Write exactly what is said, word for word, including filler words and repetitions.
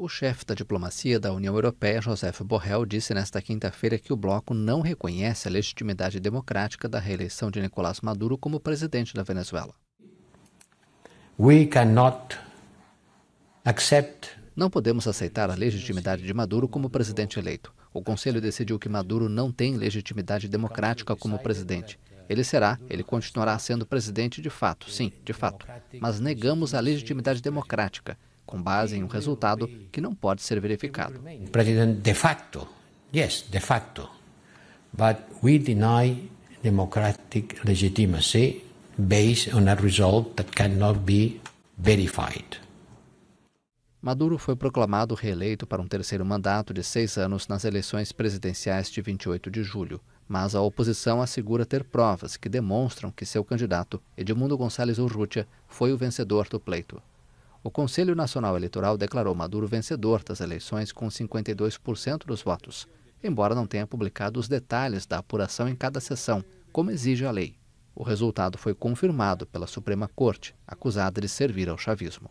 O chefe da diplomacia da União Europeia, Josep Borrell, disse nesta quinta-feira que o bloco não reconhece a legitimidade democrática da reeleição de Nicolás Maduro como presidente da Venezuela. We cannot accept. Não podemos aceitar a legitimidade de Maduro como presidente eleito. O Conselho decidiu que Maduro não tem legitimidade democrática como presidente. Ele será, ele continuará sendo presidente de fato, sim, de fato. Mas negamos a legitimidade democrática, com base em um resultado que não pode ser verificado. Presidente de facto, yes, de facto. But we deny democratic legitimacy based on a result that cannot be verified. Maduro foi proclamado reeleito para um terceiro mandato de seis anos nas eleições presidenciais de vinte e oito de julho, mas a oposição assegura ter provas que demonstram que seu candidato, Edmundo González Urrutia, foi o vencedor do pleito. O Conselho Nacional Eleitoral declarou Maduro vencedor das eleições com cinquenta e dois por cento dos votos, embora não tenha publicado os detalhes da apuração em cada sessão, como exige a lei. O resultado foi confirmado pela Suprema Corte, acusada de servir ao chavismo.